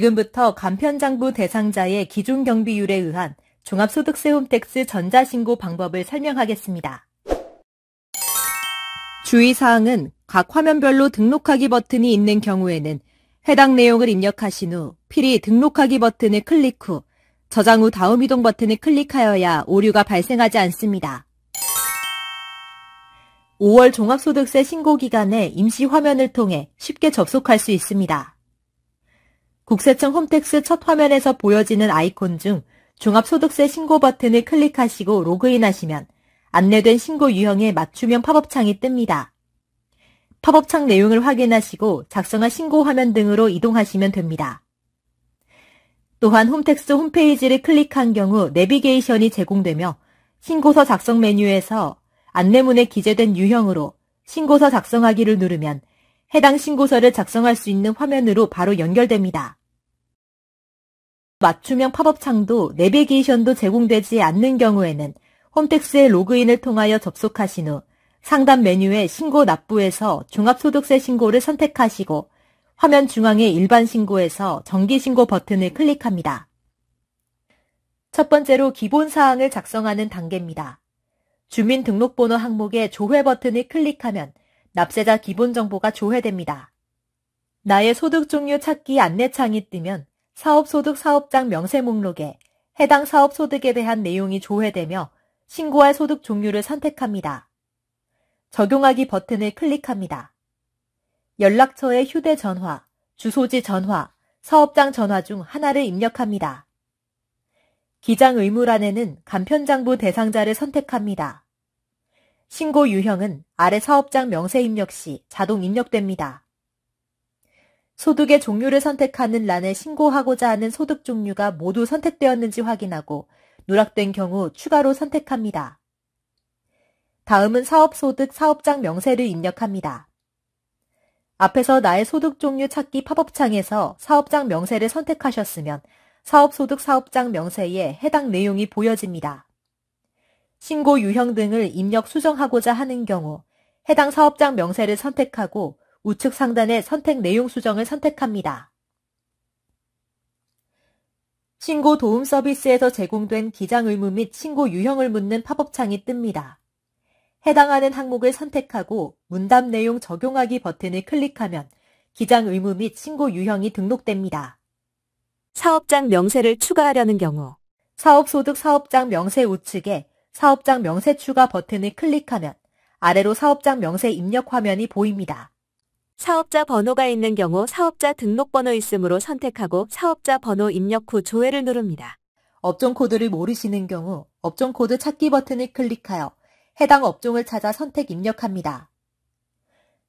지금부터 간편장부 대상자의 기준경비율에 의한 종합소득세 홈택스 전자신고 방법을 설명하겠습니다. 주의사항은 각 화면별로 등록하기 버튼이 있는 경우에는 해당 내용을 입력하신 후 필히 등록하기 버튼을 클릭 후 저장 후 다음 이동 버튼을 클릭하여야 오류가 발생하지 않습니다. 5월 종합소득세 신고기간에 임시 화면을 통해 쉽게 접속할 수 있습니다. 국세청 홈택스 첫 화면에서 보여지는 아이콘 중 종합소득세 신고 버튼을 클릭하시고 로그인하시면 안내된 신고 유형에 맞춤형 팝업창이 뜹니다. 팝업창 내용을 확인하시고 작성한 신고 화면 등으로 이동하시면 됩니다. 또한 홈택스 홈페이지를 클릭한 경우 내비게이션이 제공되며 신고서 작성 메뉴에서 안내문에 기재된 유형으로 신고서 작성하기를 누르면 해당 신고서를 작성할 수 있는 화면으로 바로 연결됩니다. 맞춤형 팝업창도 내비게이션도 제공되지 않는 경우에는 홈택스에 로그인을 통하여 접속하신 후 상단 메뉴의 신고 납부에서 종합소득세 신고를 선택하시고 화면 중앙의 일반 신고에서 정기신고 버튼을 클릭합니다. 첫 번째로 기본사항을 작성하는 단계입니다. 주민등록번호 항목의 조회 버튼을 클릭하면 납세자 기본정보가 조회됩니다. 나의 소득 종류 찾기 안내창이 뜨면 사업소득 사업장 명세 목록에 해당 사업소득에 대한 내용이 조회되며 신고할 소득 종류를 선택합니다. 적용하기 버튼을 클릭합니다. 연락처의 휴대전화, 주소지 전화, 사업장 전화 중 하나를 입력합니다. 기장 의무란에는 간편장부 대상자를 선택합니다. 신고 유형은 아래 사업장 명세 입력 시 자동 입력됩니다. 소득의 종류를 선택하는 란에 신고하고자 하는 소득 종류가 모두 선택되었는지 확인하고 누락된 경우 추가로 선택합니다. 다음은 사업소득 사업장 명세를 입력합니다. 앞에서 나의 소득 종류 찾기 팝업창에서 사업장 명세를 선택하셨으면 사업소득 사업장 명세에 해당 내용이 보여집니다. 신고 유형 등을 입력 수정하고자 하는 경우 해당 사업장 명세를 선택하고 우측 상단의 선택 내용 수정을 선택합니다. 신고 도움 서비스에서 제공된 기장 의무 및 신고 유형을 묻는 팝업창이 뜹니다. 해당하는 항목을 선택하고 문답 내용 적용하기 버튼을 클릭하면 기장 의무 및 신고 유형이 등록됩니다. 사업장 명세를 추가하려는 경우 사업소득 사업장 명세 우측에 사업장 명세 추가 버튼을 클릭하면 아래로 사업장 명세 입력 화면이 보입니다. 사업자 번호가 있는 경우 사업자 등록번호 있음으로 선택하고 사업자 번호 입력 후 조회를 누릅니다. 업종 코드를 모르시는 경우 업종 코드 찾기 버튼을 클릭하여 해당 업종을 찾아 선택 입력합니다.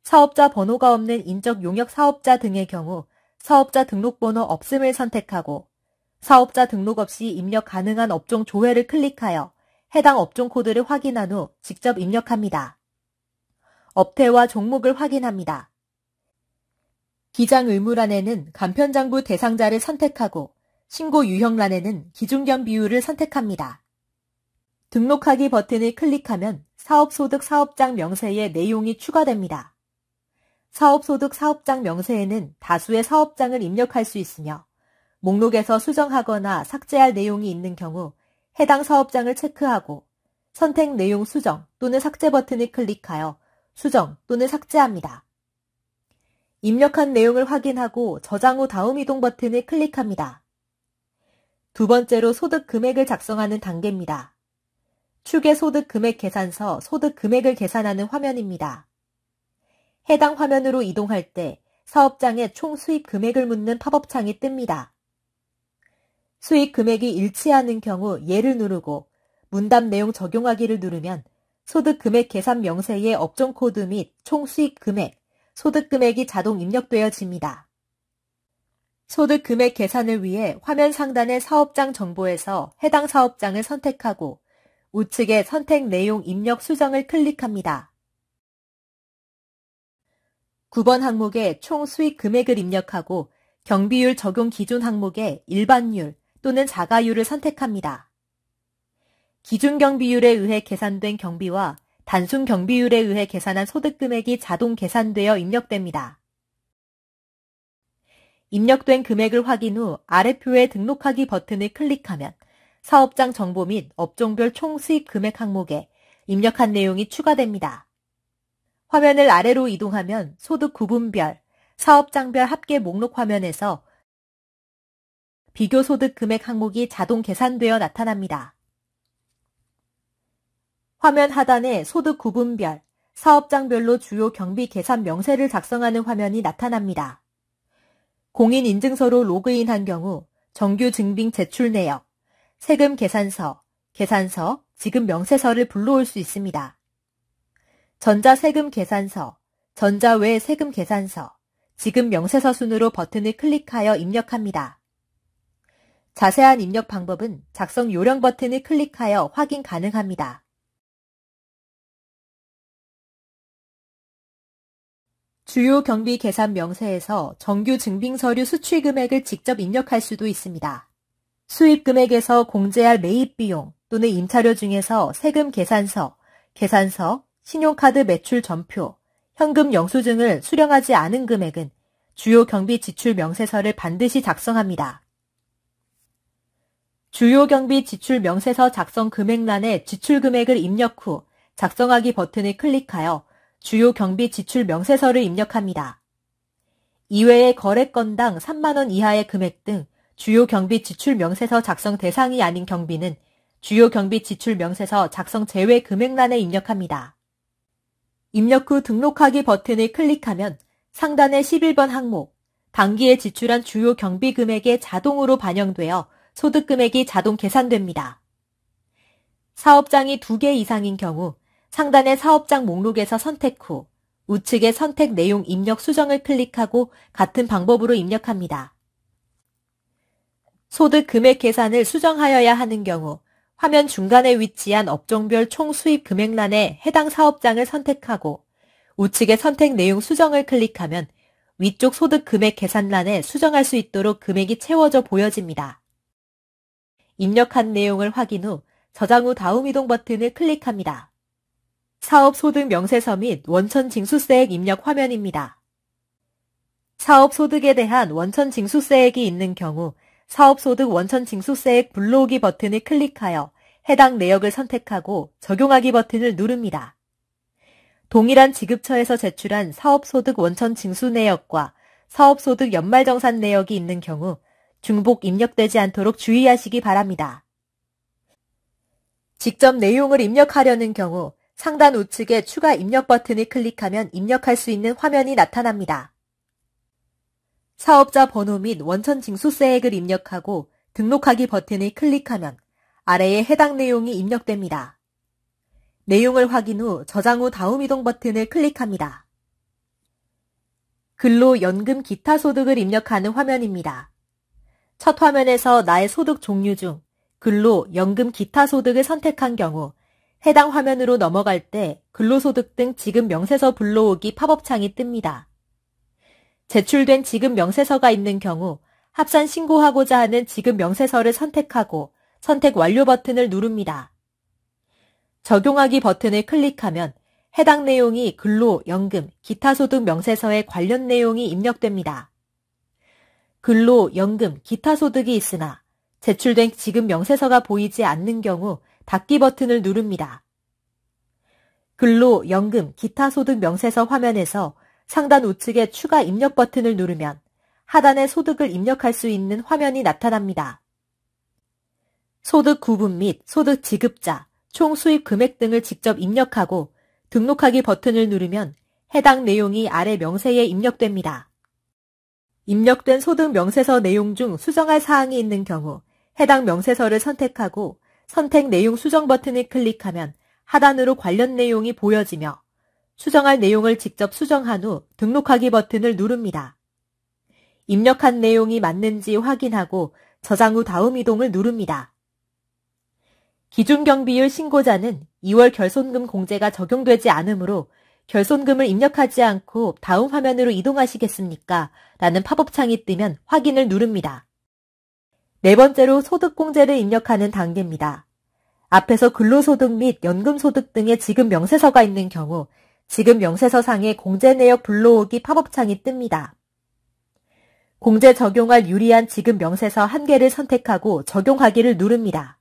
사업자 번호가 없는 인적 용역 사업자 등의 경우 사업자 등록번호 없음을 선택하고 사업자 등록 없이 입력 가능한 업종 조회를 클릭하여 해당 업종 코드를 확인한 후 직접 입력합니다. 업태와 종목을 확인합니다. 기장 의무란에는 간편장부 대상자를 선택하고 신고 유형란에는 기준견 비율을 선택합니다. 등록하기 버튼을 클릭하면 사업소득 사업장 명세에 내용이 추가됩니다. 사업소득 사업장 명세에는 다수의 사업장을 입력할 수 있으며 목록에서 수정하거나 삭제할 내용이 있는 경우 해당 사업장을 체크하고 선택 내용 수정 또는 삭제 버튼을 클릭하여 수정 또는 삭제합니다. 입력한 내용을 확인하고 저장 후 다음 이동 버튼을 클릭합니다. 두 번째로 소득 금액을 작성하는 단계입니다. 추계 소득 금액 계산서 소득 금액을 계산하는 화면입니다. 해당 화면으로 이동할 때 사업장의 총 수입 금액을 묻는 팝업창이 뜹니다. 수익 금액이 일치하는 경우 예를 누르고 문답 내용 적용하기를 누르면 소득 금액 계산 명세의 업종 코드 및 총 수익 금액, 소득 금액이 자동 입력되어집니다. 소득 금액 계산을 위해 화면 상단의 사업장 정보에서 해당 사업장을 선택하고 우측의 선택 내용 입력 수정을 클릭합니다. 9번 항목에 총 수익 금액을 입력하고 경비율 적용 기준 항목에 일반율, 또는 자가율을 선택합니다. 기준 경비율에 의해 계산된 경비와 단순 경비율에 의해 계산한 소득 금액이 자동 계산되어 입력됩니다. 입력된 금액을 확인 후 아래표에 등록하기 버튼을 클릭하면 사업장 정보 및 업종별 총 수입 금액 항목에 입력한 내용이 추가됩니다. 화면을 아래로 이동하면 소득 구분별, 사업장별 합계 목록 화면에서 비교 소득 금액 항목이 자동 계산되어 나타납니다. 화면 하단에 소득 구분별, 사업장별로 주요 경비 계산 명세를 작성하는 화면이 나타납니다. 공인인증서로 로그인한 경우 정규 증빙 제출 내역, 세금 계산서, 계산서, 지급 명세서를 불러올 수 있습니다. 전자세금 계산서, 전자외 세금 계산서, 지급 명세서 순으로 버튼을 클릭하여 입력합니다. 자세한 입력 방법은 작성 요령 버튼을 클릭하여 확인 가능합니다. 주요 경비 계산 명세에서 정규 증빙서류 수취 금액을 직접 입력할 수도 있습니다. 수입 금액에서 공제할 매입 비용 또는 임차료 중에서 세금 계산서, 계산서, 신용카드 매출 전표, 현금 영수증을 수령하지 않은 금액은 주요 경비 지출 명세서를 반드시 작성합니다. 주요 경비 지출 명세서 작성 금액란에 지출 금액을 입력 후 작성하기 버튼을 클릭하여 주요 경비 지출 명세서를 입력합니다. 이외에 거래건당 3만원 이하의 금액 등 주요 경비 지출 명세서 작성 대상이 아닌 경비는 주요 경비 지출 명세서 작성 제외 금액란에 입력합니다. 입력 후 등록하기 버튼을 클릭하면 상단의 11번 항목, 당기에 지출한 주요 경비 금액에 자동으로 반영되어 소득 금액이 자동 계산됩니다. 사업장이 2개 이상인 경우 상단의 사업장 목록에서 선택 후 우측의 선택 내용 입력 수정을 클릭하고 같은 방법으로 입력합니다. 소득 금액 계산을 수정하여야 하는 경우 화면 중간에 위치한 업종별 총 수입 금액란에 해당 사업장을 선택하고 우측의 선택 내용 수정을 클릭하면 위쪽 소득 금액 계산란에 수정할 수 있도록 금액이 채워져 보여집니다. 입력한 내용을 확인 후 저장 후 다음 이동 버튼을 클릭합니다. 사업 소득 명세서 및 원천 징수세액 입력 화면입니다. 사업 소득에 대한 원천 징수세액이 있는 경우 사업소득 원천징수세액 불러오기 버튼을 클릭하여 해당 내역을 선택하고 적용하기 버튼을 누릅니다. 동일한 지급처에서 제출한 사업소득 원천징수 내역과 사업소득 연말정산 내역이 있는 경우 중복 입력되지 않도록 주의하시기 바랍니다. 직접 내용을 입력하려는 경우 상단 우측에 추가 입력 버튼을 클릭하면 입력할 수 있는 화면이 나타납니다. 사업자 번호 및 원천 징수세액을 입력하고 등록하기 버튼을 클릭하면 아래에 해당 내용이 입력됩니다. 내용을 확인 후 저장 후 다음 이동 버튼을 클릭합니다. 근로, 연금, 기타 소득을 입력하는 화면입니다. 첫 화면에서 나의 소득 종류 중 근로, 연금, 기타 소득을 선택한 경우 해당 화면으로 넘어갈 때 근로소득 등 지급 명세서 불러오기 팝업창이 뜹니다. 제출된 지급 명세서가 있는 경우 합산 신고하고자 하는 지급 명세서를 선택하고 선택 완료 버튼을 누릅니다. 적용하기 버튼을 클릭하면 해당 내용이 근로, 연금, 기타 소득 명세서에 관련 내용이 입력됩니다. 근로, 연금, 기타 소득이 있으나 제출된 지급 명세서가 보이지 않는 경우 닫기 버튼을 누릅니다. 근로, 연금, 기타 소득 명세서 화면에서 상단 우측에 추가 입력 버튼을 누르면 하단에 소득을 입력할 수 있는 화면이 나타납니다. 소득 구분 및 소득 지급자, 총 수입 금액 등을 직접 입력하고 등록하기 버튼을 누르면 해당 내용이 아래 명세에 입력됩니다. 입력된 소득 명세서 내용 중 수정할 사항이 있는 경우 해당 명세서를 선택하고 선택 내용 수정 버튼을 클릭하면 하단으로 관련 내용이 보여지며 수정할 내용을 직접 수정한 후 등록하기 버튼을 누릅니다. 입력한 내용이 맞는지 확인하고 저장 후 다음 이동을 누릅니다. 기준경비율 신고자는 2월 결손금 공제가 적용되지 않으므로 결손금을 입력하지 않고 다음 화면으로 이동하시겠습니까? 라는 팝업창이 뜨면 확인을 누릅니다. 네 번째로 소득공제를 입력하는 단계입니다. 앞에서 근로소득 및 연금소득 등의 지급 명세서가 있는 경우 지급 명세서 상에 공제 내역 불러오기 팝업창이 뜹니다. 공제 적용할 유리한 지급 명세서 한 개를 선택하고 적용하기를 누릅니다.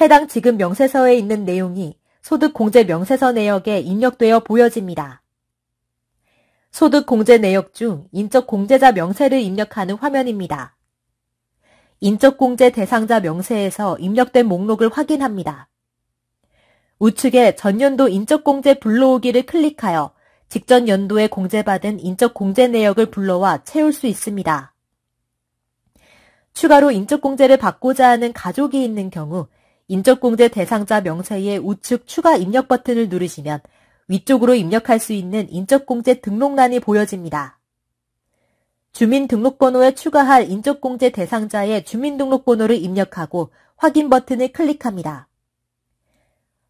해당 지급 명세서에 있는 내용이 소득공제 명세서 내역에 입력되어 보여집니다. 소득공제 내역 중 인적공제자 명세를 입력하는 화면입니다. 인적공제 대상자 명세에서 입력된 목록을 확인합니다. 우측에 전년도 인적공제 불러오기를 클릭하여 직전 연도에 공제받은 인적공제 내역을 불러와 채울 수 있습니다. 추가로 인적공제를 받고자 하는 가족이 있는 경우 인적공제 대상자 명세의 우측 추가 입력 버튼을 누르시면 위쪽으로 입력할 수 있는 인적공제 등록란이 보여집니다. 주민등록번호에 추가할 인적공제 대상자의 주민등록번호를 입력하고 확인 버튼을 클릭합니다.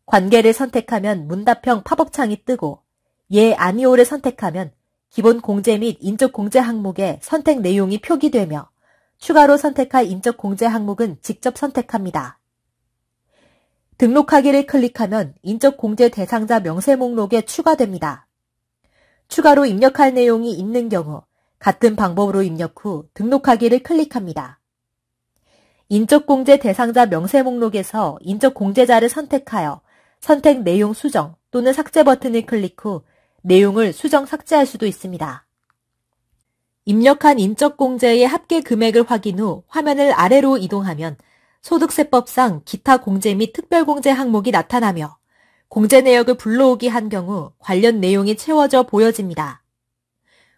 관계를 선택하면 문답형 팝업창이 뜨고 예, 아니오를 선택하면 기본 공제 및 인적공제 항목의 선택 내용이 표기되며 추가로 선택할 인적공제 항목은 직접 선택합니다. 등록하기를 클릭하면 인적공제 대상자 명세 목록에 추가됩니다. 추가로 입력할 내용이 있는 경우 같은 방법으로 입력 후 등록하기를 클릭합니다. 인적공제 대상자 명세 목록에서 인적공제자를 선택하여 선택 내용 수정 또는 삭제 버튼을 클릭 후 내용을 수정 삭제할 수도 있습니다. 입력한 인적공제의 합계 금액을 확인 후 화면을 아래로 이동하면 소득세법상 기타 공제 및 특별공제 항목이 나타나며 공제 내역을 불러오기 한 경우 관련 내용이 채워져 보여집니다.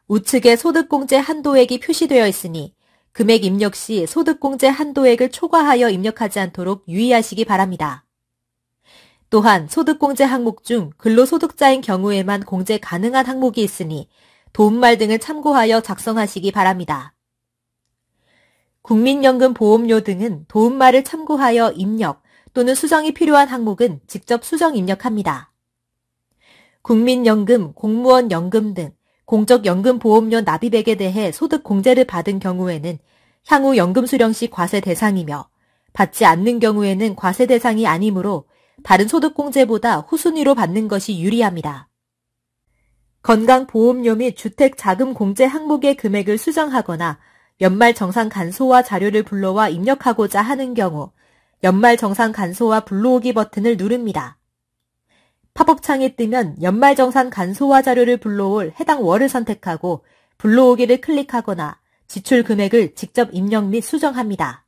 우측에 소득공제 한도액이 표시되어 있으니 금액 입력 시 소득공제 한도액을 초과하여 입력하지 않도록 유의하시기 바랍니다. 또한 소득공제 항목 중 근로소득자인 경우에만 공제 가능한 항목이 있으니 도움말 등을 참고하여 작성하시기 바랍니다. 국민연금보험료 등은 도움말을 참고하여 입력 또는 수정이 필요한 항목은 직접 수정 입력합니다. 국민연금, 공무원연금 등 공적연금보험료 납입액에 대해 소득공제를 받은 경우에는 향후 연금 수령 시 과세 대상이며 받지 않는 경우에는 과세 대상이 아니므로 다른 소득공제보다 후순위로 받는 것이 유리합니다. 건강보험료 및 주택자금공제 항목의 금액을 수정하거나 연말정산간소화 자료를 불러와 입력하고자 하는 경우 연말정산간소화 불러오기 버튼을 누릅니다. 팝업창이 뜨면 연말정산간소화 자료를 불러올 해당 월을 선택하고 불러오기를 클릭하거나 지출 금액을 직접 입력 및 수정합니다.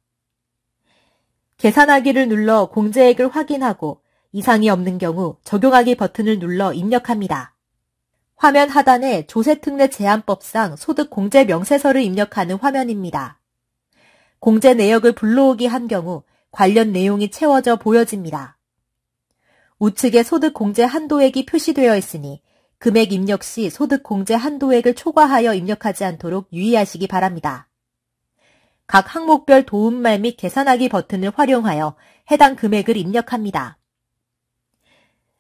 계산하기를 눌러 공제액을 확인하고 이상이 없는 경우 적용하기 버튼을 눌러 입력합니다. 화면 하단에 조세특례 제한법상 소득공제 명세서를 입력하는 화면입니다. 공제 내역을 불러오기 한 경우 관련 내용이 채워져 보여집니다. 우측에 소득공제 한도액이 표시되어 있으니 금액 입력 시 소득공제 한도액을 초과하여 입력하지 않도록 유의하시기 바랍니다. 각 항목별 도움말 및 계산하기 버튼을 활용하여 해당 금액을 입력합니다.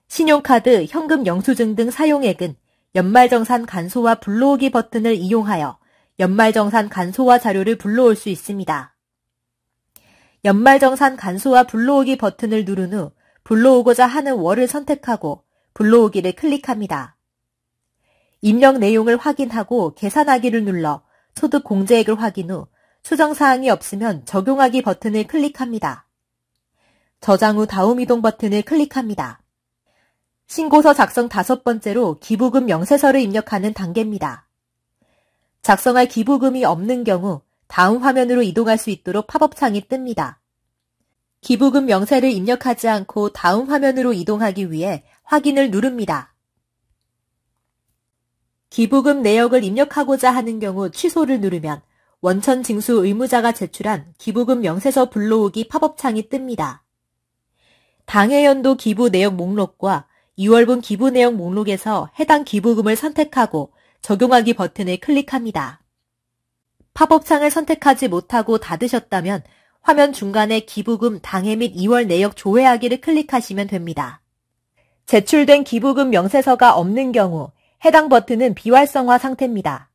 신용카드, 현금 영수증 등 사용액은 연말정산 간소화 불러오기 버튼을 이용하여 연말정산 간소화 자료를 불러올 수 있습니다. 연말정산 간소화 불러오기 버튼을 누른 후 불러오고자 하는 월을 선택하고 불러오기를 클릭합니다. 입력 내용을 확인하고 계산하기를 눌러 소득공제액을 확인 후 수정사항이 없으면 적용하기 버튼을 클릭합니다. 저장 후 다음 이동 버튼을 클릭합니다. 신고서 작성 5번째로 기부금 명세서를 입력하는 단계입니다. 작성할 기부금이 없는 경우 다음 화면으로 이동할 수 있도록 팝업창이 뜹니다. 기부금 명세를 입력하지 않고 다음 화면으로 이동하기 위해 확인을 누릅니다. 기부금 내역을 입력하고자 하는 경우 취소를 누르면 원천 징수 의무자가 제출한 기부금 명세서 불러오기 팝업창이 뜹니다. 당해 연도 기부 내역 목록과 2월분 기부 내역 목록에서 해당 기부금을 선택하고 적용하기 버튼을 클릭합니다. 팝업창을 선택하지 못하고 닫으셨다면 화면 중간에 기부금 당해 및 2월 내역 조회하기를 클릭하시면 됩니다. 제출된 기부금 명세서가 없는 경우 해당 버튼은 비활성화 상태입니다.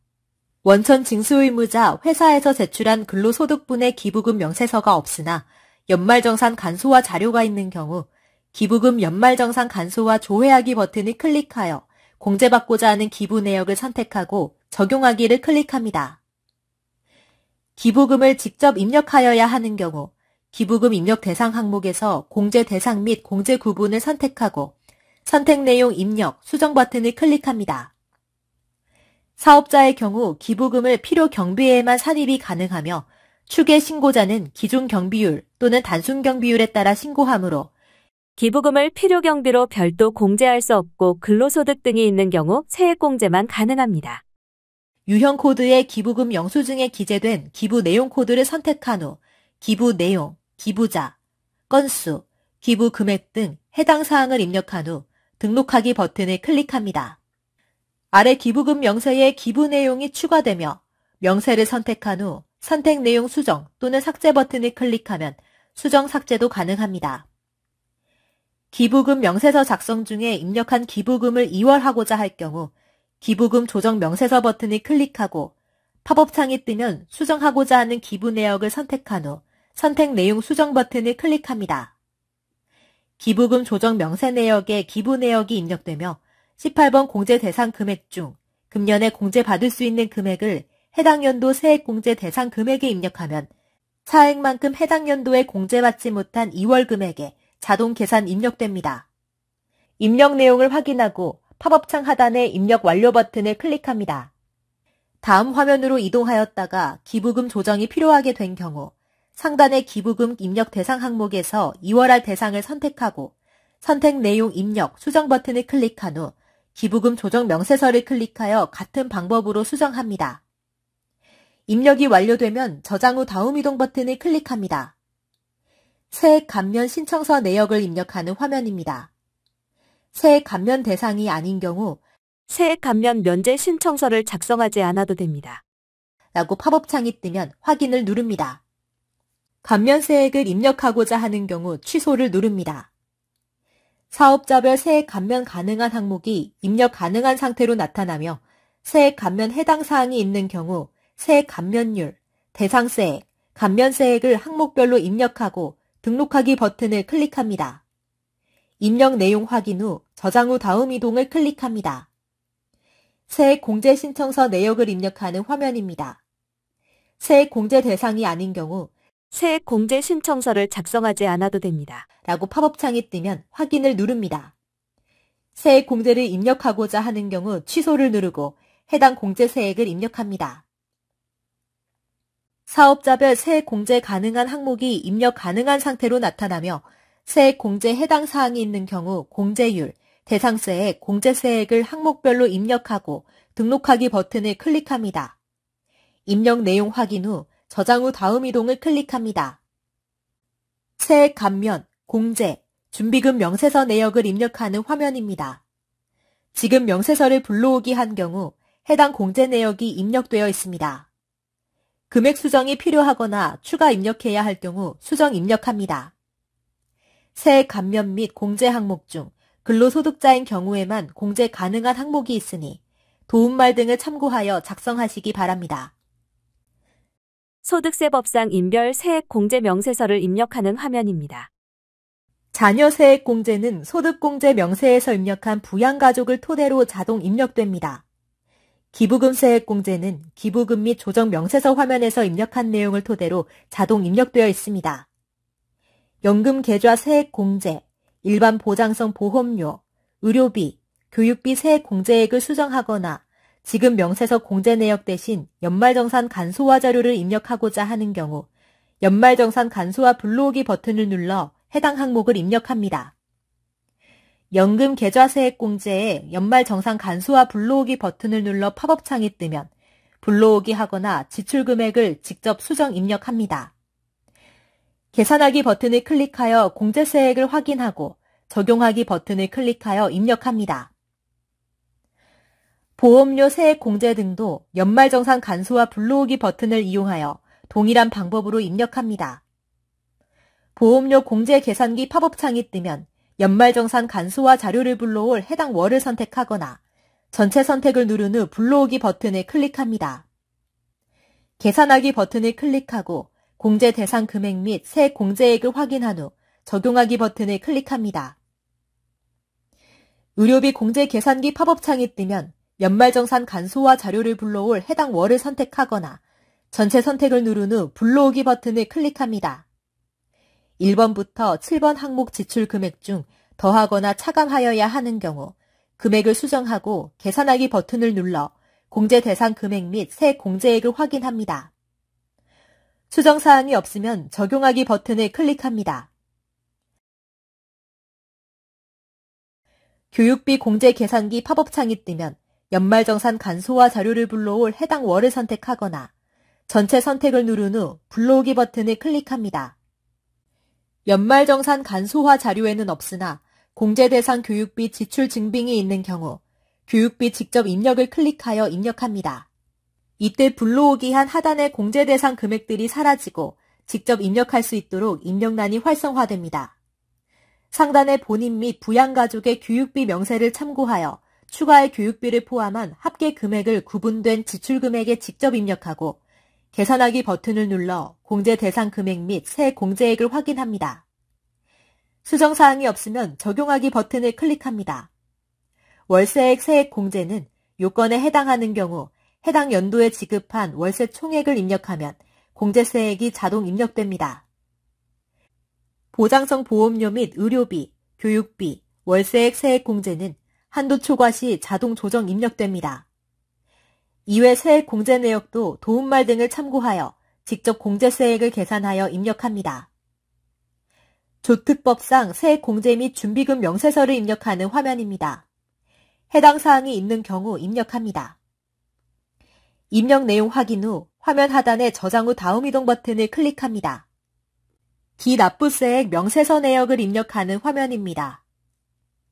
원천 징수의무자 회사에서 제출한 근로소득분의 기부금 명세서가 없으나 연말정산 간소화 자료가 있는 경우 기부금 연말정산 간소화 조회하기 버튼을 클릭하여 공제받고자 하는 기부 내역을 선택하고 적용하기를 클릭합니다. 기부금을 직접 입력하여야 하는 경우 기부금 입력 대상 항목에서 공제 대상 및 공제 구분을 선택하고 선택 내용 입력, 수정 버튼을 클릭합니다. 사업자의 경우 기부금을 필요 경비에만 산입이 가능하며 추계 신고자는 기준 경비율 또는 단순 경비율에 따라 신고하므로 기부금을 필요 경비로 별도 공제할 수 없고 근로소득 등이 있는 경우 세액 공제만 가능합니다. 유형 코드에 기부금 영수증에 기재된 기부 내용 코드를 선택한 후 기부 내용, 기부자, 건수, 기부 금액 등 해당 사항을 입력한 후 등록하기 버튼을 클릭합니다. 아래 기부금 명세에 기부 내용이 추가되며 명세를 선택한 후 선택 내용 수정 또는 삭제 버튼을 클릭하면 수정 삭제도 가능합니다. 기부금 명세서 작성 중에 입력한 기부금을 이월하고자 할 경우 기부금 조정 명세서 버튼을 클릭하고 팝업창이 뜨면 수정하고자 하는 기부 내역을 선택한 후 선택 내용 수정 버튼을 클릭합니다. 기부금 조정 명세 내역에 기부 내역이 입력되며 18번 공제 대상 금액 중 금년에 공제받을 수 있는 금액을 해당 연도 세액 공제 대상 금액에 입력하면 차액만큼 해당 연도에 공제받지 못한 2월 금액에 자동 계산 입력됩니다. 입력 내용을 확인하고 팝업창 하단의 입력 완료 버튼을 클릭합니다. 다음 화면으로 이동하였다가 기부금 조정이 필요하게 된 경우 상단의 기부금 입력 대상 항목에서 이월할 대상을 선택하고 선택 내용 입력, 수정 버튼을 클릭한 후 기부금 조정 명세서를 클릭하여 같은 방법으로 수정합니다. 입력이 완료되면 저장 후 다음 이동 버튼을 클릭합니다. 세액 감면 신청서 내역을 입력하는 화면입니다. 세액 감면 대상이 아닌 경우 세액 감면 면제 신청서를 작성하지 않아도 됩니다. 라고 팝업창이 뜨면 확인을 누릅니다. 감면 세액을 입력하고자 하는 경우 취소를 누릅니다. 사업자별 세액 감면 가능한 항목이 입력 가능한 상태로 나타나며 세액 감면 해당 사항이 있는 경우 세액 감면율, 대상세액, 감면세액을 항목별로 입력하고 등록하기 버튼을 클릭합니다. 입력 내용 확인 후 저장 후 다음 이동을 클릭합니다. 세액 공제 신청서 내역을 입력하는 화면입니다. 세액 공제 대상이 아닌 경우 세액 공제 신청서를 작성하지 않아도 됩니다. 라고 팝업창이 뜨면 확인을 누릅니다. 세액 공제를 입력하고자 하는 경우 취소를 누르고 해당 공제 세액을 입력합니다. 사업자별 세액 공제 가능한 항목이 입력 가능한 상태로 나타나며 세액 공제 해당 사항이 있는 경우 공제율, 대상세액, 공제세액을 항목별로 입력하고 등록하기 버튼을 클릭합니다. 입력 내용 확인 후 저장 후 다음 이동을 클릭합니다. 세액 감면, 공제, 준비금 명세서 내역을 입력하는 화면입니다. 지금 명세서를 불러오기 한 경우 해당 공제 내역이 입력되어 있습니다. 금액 수정이 필요하거나 추가 입력해야 할 경우 수정 입력합니다. 세액 감면 및 공제 항목 중 근로소득자인 경우에만 공제 가능한 항목이 있으니 도움말 등을 참고하여 작성하시기 바랍니다. 소득세법상 인별 세액 공제 명세서를 입력하는 화면입니다. 자녀 세액 공제는 소득 공제 명세에서 입력한 부양가족을 토대로 자동 입력됩니다. 기부금 세액 공제는 기부금 및 조정 명세서 화면에서 입력한 내용을 토대로 자동 입력되어 있습니다. 연금 계좌 세액 공제, 일반 보장성 보험료, 의료비, 교육비 세액 공제액을 수정하거나 지금 명세서 공제 내역 대신 연말정산 간소화 자료를 입력하고자 하는 경우 연말정산 간소화 불러오기 버튼을 눌러 해당 항목을 입력합니다. 연금 계좌 세액 공제에 연말정산 간소화 불러오기 버튼을 눌러 팝업창이 뜨면 불러오기 하거나 지출 금액을 직접 수정 입력합니다. 계산하기 버튼을 클릭하여 공제세액을 확인하고 적용하기 버튼을 클릭하여 입력합니다. 보험료 세액 공제 등도 연말정산 간소화 불러오기 버튼을 이용하여 동일한 방법으로 입력합니다. 보험료 공제 계산기 팝업창이 뜨면 연말정산 간소화 자료를 불러올 해당 월을 선택하거나 전체 선택을 누른 후 불러오기 버튼을 클릭합니다. 계산하기 버튼을 클릭하고 공제 대상 금액 및 세액 공제액을 확인한 후 적용하기 버튼을 클릭합니다. 의료비 공제 계산기 팝업창이 뜨면 연말정산 간소화 자료를 불러올 해당 월을 선택하거나 전체 선택을 누른 후 불러오기 버튼을 클릭합니다. 1번부터 7번 항목 지출 금액 중 더하거나 차감하여야 하는 경우 금액을 수정하고 계산하기 버튼을 눌러 공제 대상 금액 및 새 공제액을 확인합니다. 수정 사항이 없으면 적용하기 버튼을 클릭합니다. 교육비 공제 계산기 팝업창이 뜨면 연말정산 간소화 자료를 불러올 해당 월을 선택하거나 전체 선택을 누른 후 불러오기 버튼을 클릭합니다. 연말정산 간소화 자료에는 없으나 공제 대상 교육비 지출 증빙이 있는 경우 교육비 직접 입력을 클릭하여 입력합니다. 이때 불러오기 한 하단의 공제 대상 금액들이 사라지고 직접 입력할 수 있도록 입력란이 활성화됩니다. 상단의 본인 및 부양가족의 교육비 명세를 참고하여 추가의 교육비를 포함한 합계 금액을 구분된 지출 금액에 직접 입력하고 계산하기 버튼을 눌러 공제 대상 금액 및 새 공제액을 확인합니다. 수정 사항이 없으면 적용하기 버튼을 클릭합니다. 월세액 세액 공제는 요건에 해당하는 경우 해당 연도에 지급한 월세 총액을 입력하면 공제세액이 자동 입력됩니다. 보장성 보험료 및 의료비, 교육비, 월세액 세액 공제는 한도 초과 시 자동 조정 입력됩니다. 이외 세액 공제 내역도 도움말 등을 참고하여 직접 공제세액을 계산하여 입력합니다. 조특법상 세액 공제 및 준비금 명세서를 입력하는 화면입니다. 해당 사항이 있는 경우 입력합니다. 입력 내용 확인 후 화면 하단의 저장 후 다음 이동 버튼을 클릭합니다. 기납부세액 명세서 내역을 입력하는 화면입니다.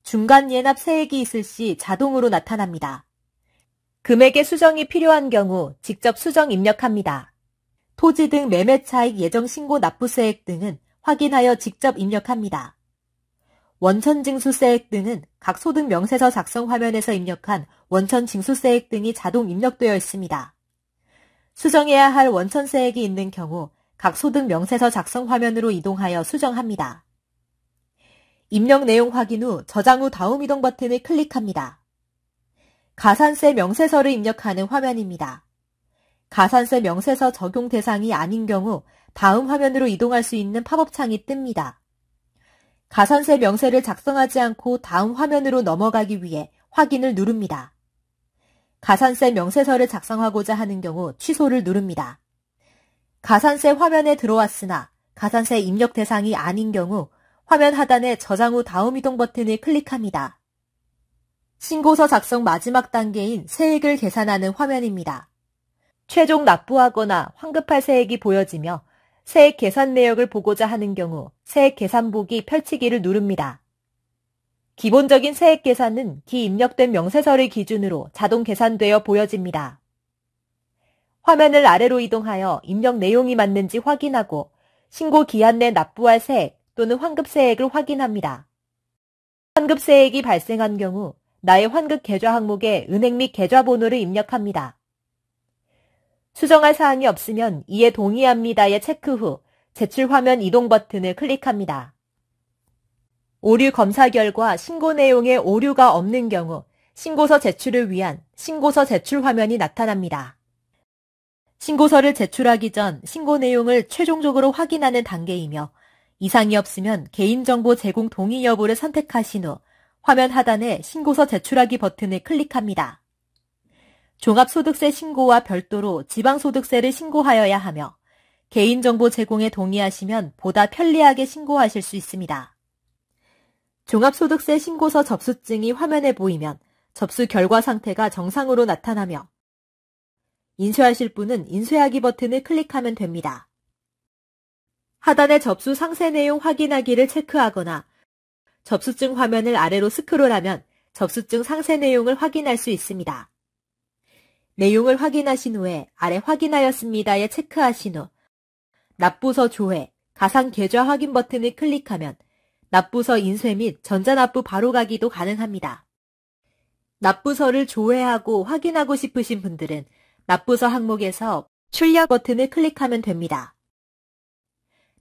중간 예납 세액이 있을 시 자동으로 나타납니다. 금액의 수정이 필요한 경우 직접 수정 입력합니다. 토지 등 매매 차익 예정 신고 납부세액 등은 확인하여 직접 입력합니다. 원천징수세액 등은 각 소득 명세서 작성 화면에서 입력한 원천징수세액 등이 자동 입력되어 있습니다. 수정해야 할 원천세액이 있는 경우 각 소득 명세서 작성 화면으로 이동하여 수정합니다. 입력 내용 확인 후 저장 후 다음 이동 버튼을 클릭합니다. 가산세 명세서를 입력하는 화면입니다. 가산세 명세서 적용 대상이 아닌 경우 다음 화면으로 이동할 수 있는 팝업창이 뜹니다. 가산세 명세를 작성하지 않고 다음 화면으로 넘어가기 위해 확인을 누릅니다. 가산세 명세서를 작성하고자 하는 경우 취소를 누릅니다. 가산세 화면에 들어왔으나 가산세 입력 대상이 아닌 경우 화면 하단의 저장 후 다음 이동 버튼을 클릭합니다. 신고서 작성 마지막 단계인 세액을 계산하는 화면입니다. 최종 납부하거나 환급할 세액이 보여지며 세액 계산 내역을 보고자 하는 경우 세액 계산 보기 펼치기를 누릅니다. 기본적인 세액 계산은 기 입력된 명세서를 기준으로 자동 계산되어 보여집니다. 화면을 아래로 이동하여 입력 내용이 맞는지 확인하고 신고 기한 내 납부할 세액 또는 환급세액을 확인합니다. 환급세액이 발생한 경우 나의 환급 계좌 항목에 은행 및 계좌번호를 입력합니다. 수정할 사항이 없으면 이에 동의합니다에 체크 후 제출 화면 이동 버튼을 클릭합니다. 오류 검사 결과 신고 내용에 오류가 없는 경우 신고서 제출을 위한 신고서 제출 화면이 나타납니다. 신고서를 제출하기 전 신고 내용을 최종적으로 확인하는 단계이며 이상이 없으면 개인정보 제공 동의 여부를 선택하신 후 화면 하단에 신고서 제출하기 버튼을 클릭합니다. 종합소득세 신고와 별도로 지방소득세를 신고하여야 하며 개인정보 제공에 동의하시면 보다 편리하게 신고하실 수 있습니다. 종합소득세 신고서 접수증이 화면에 보이면 접수 결과 상태가 정상으로 나타나며 인쇄하실 분은 인쇄하기 버튼을 클릭하면 됩니다. 하단의 접수 상세 내용 확인하기를 체크하거나 접수증 화면을 아래로 스크롤하면 접수증 상세 내용을 확인할 수 있습니다. 내용을 확인하신 후에 아래 확인하였습니다에 체크하신 후 납부서 조회, 가상계좌 확인 버튼을 클릭하면 납부서 인쇄 및 전자납부 바로가기도 가능합니다. 납부서를 조회하고 확인하고 싶으신 분들은 납부서 항목에서 출력 버튼을 클릭하면 됩니다.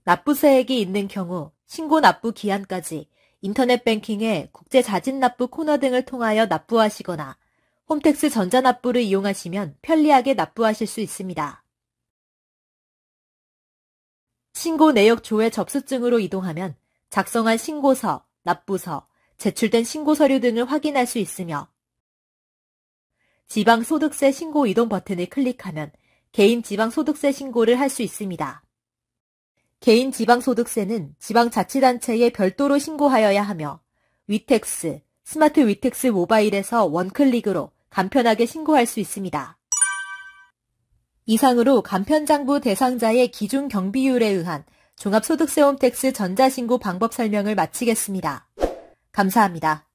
납부세액이 있는 경우 신고 납부 기한까지 인터넷 뱅킹에 국제 자진 납부 코너 등을 통하여 납부하시거나 홈택스 전자납부를 이용하시면 편리하게 납부하실 수 있습니다. 신고 내역 조회 접수증으로 이동하면 작성한 신고서, 납부서, 제출된 신고 서류 등을 확인할 수 있으며 지방소득세 신고 이동 버튼을 클릭하면 개인 지방소득세 신고를 할 수 있습니다. 개인 지방소득세는 지방자치단체에 별도로 신고하여야 하며 위택스, 스마트 위택스 모바일에서 원클릭으로 간편하게 신고할 수 있습니다. 이상으로 간편장부 대상자의 기준 경비율에 의한 종합소득세 홈택스 전자신고 방법 설명을 마치겠습니다. 감사합니다.